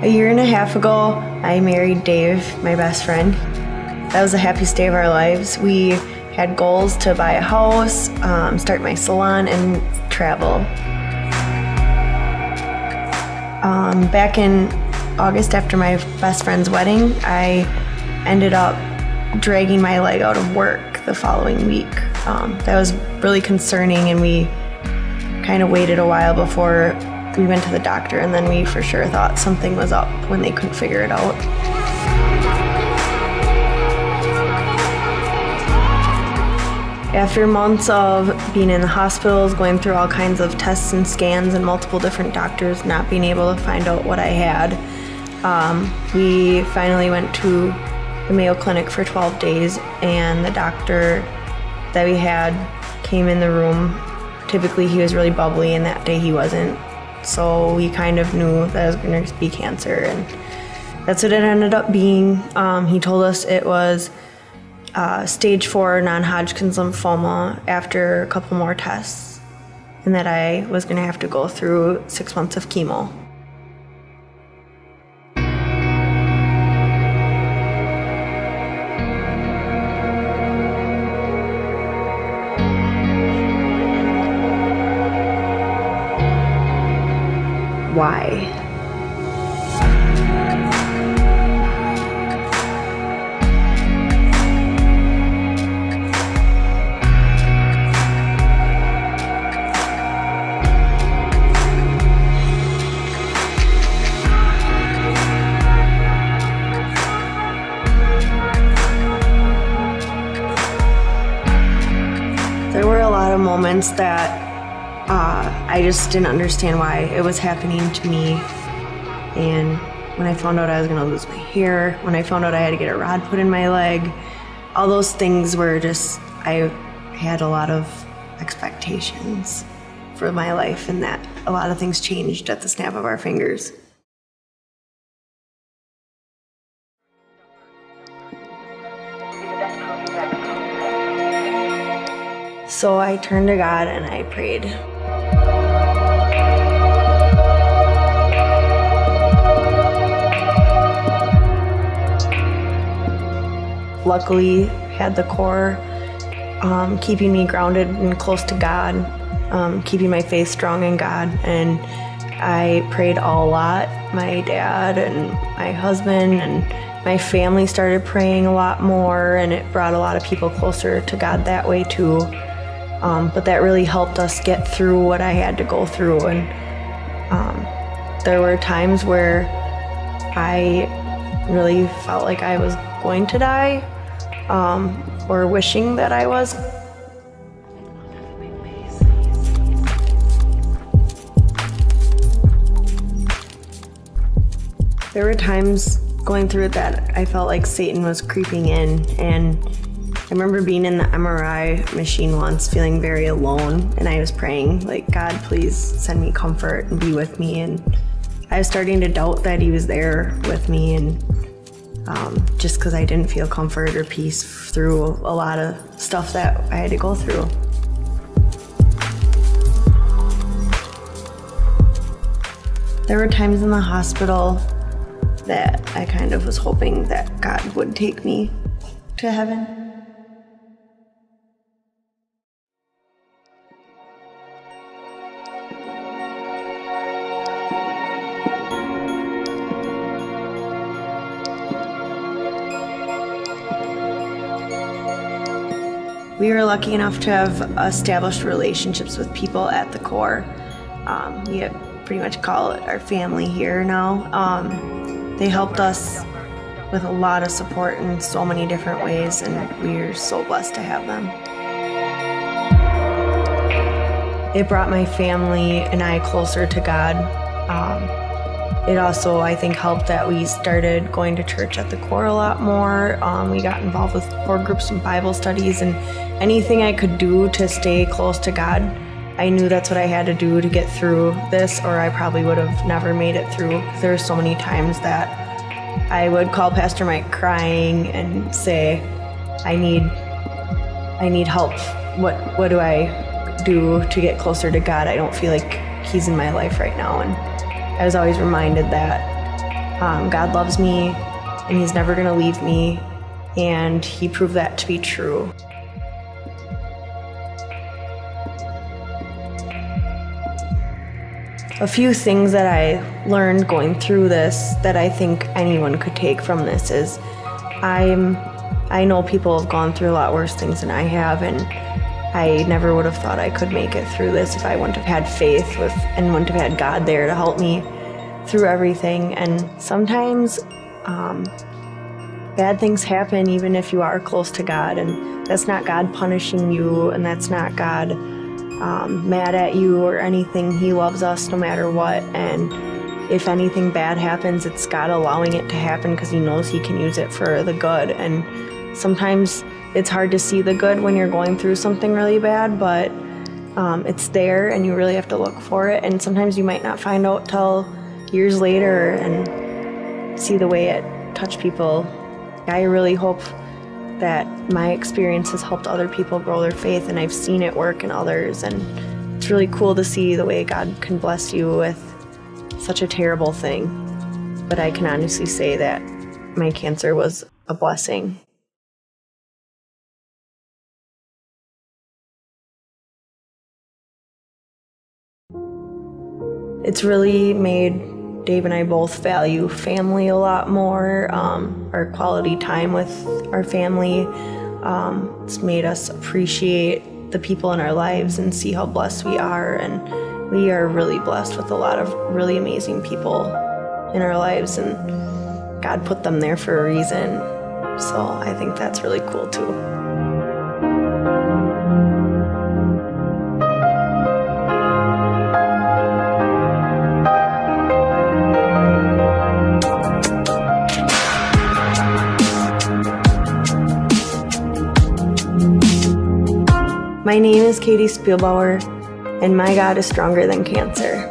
A year and a half ago, I married Dave, my best friend. That was the happiest day of our lives. We had goals to buy a house, start my salon, and travel. Back in August, after my best friend's wedding, I ended up dragging my leg out of work the following week. That was really concerning, and we kind of waited a while before we went to the doctor, and then we for sure thought something was up when they couldn't figure it out. After months of being in the hospitals, going through all kinds of tests and scans and multiple different doctors, not being able to find out what I had, we finally went to the Mayo Clinic for 12 days, and the doctor that we had came in the room. Typically he was really bubbly, and that day he wasn't. So we kind of knew that it was going to be cancer, and that's what it ended up being. He told us it was stage 4 non-Hodgkin's lymphoma after a couple more tests, and that I was going to have to go through 6 months of chemo. Why? There were a lot of moments that I just didn't understand why it was happening to me. And when I found out I was gonna lose my hair, when I found out I had to get a rod put in my leg, all those things were just, I had a lot of expectations for my life, and that a lot of things changed at the snap of our fingers. So I turned to God and I prayed. Luckily, had the CORE keeping me grounded and close to God, keeping my faith strong in God. And I prayed a lot. My dad and my husband and my family started praying a lot more, and it brought a lot of people closer to God that way too. But that really helped us get through what I had to go through. And there were times where I really felt like I was going to die, or wishing that I was. There were times going through it that I felt like Satan was creeping in, and I remember being in the MRI machine once, feeling very alone, and I was praying, like, God, please send me comfort and be with me. And I was starting to doubt that he was there with me, and just because I didn't feel comfort or peace through a lot of stuff that I had to go through. There were times in the hospital that I kind of was hoping that God would take me to heaven. We were lucky enough to have established relationships with people at the CORE. We pretty much call it our family here now. They helped us with a lot of support in so many different ways, and we are so blessed to have them. It brought my family and I closer to God. It also, I think, helped that we started going to church at the CORE a lot more. We got involved with CORE groups and Bible studies, and anything I could do to stay close to God, I knew that's what I had to do to get through this, or I probably would have never made it through. There were so many times that I would call Pastor Mike crying and say, I need help. What do I do to get closer to God? I don't feel like he's in my life right now. And I was always reminded that God loves me and he's never gonna leave me, and he proved that to be true. A few things that I learned going through this that I think anyone could take from this is I know people have gone through a lot worse things than I have, and I never would have thought I could make it through this if I wouldn't have had faith and wouldn't have had God there to help me through everything. And sometimes bad things happen even if you are close to God, and that's not God punishing you, and that's not God mad at you or anything. He loves us no matter what, and if anything bad happens, it's God allowing it to happen because he knows he can use it for the good. And sometimes it's hard to see the good when you're going through something really bad, but it's there and you really have to look for it, and sometimes you might not find out till years later and see the way it touched people. I really hope that my experience has helped other people grow their faith, and I've seen it work in others, and it's really cool to see the way God can bless you with such a terrible thing. But I can honestly say that my cancer was a blessing. It's really made Dave and I both value family a lot more, our quality time with our family. It's made us appreciate the people in our lives and see how blessed we are. And we are really blessed with a lot of really amazing people in our lives, and God put them there for a reason. So I think that's really cool too. My name is Katie Spielbauer, and my God is stronger than cancer.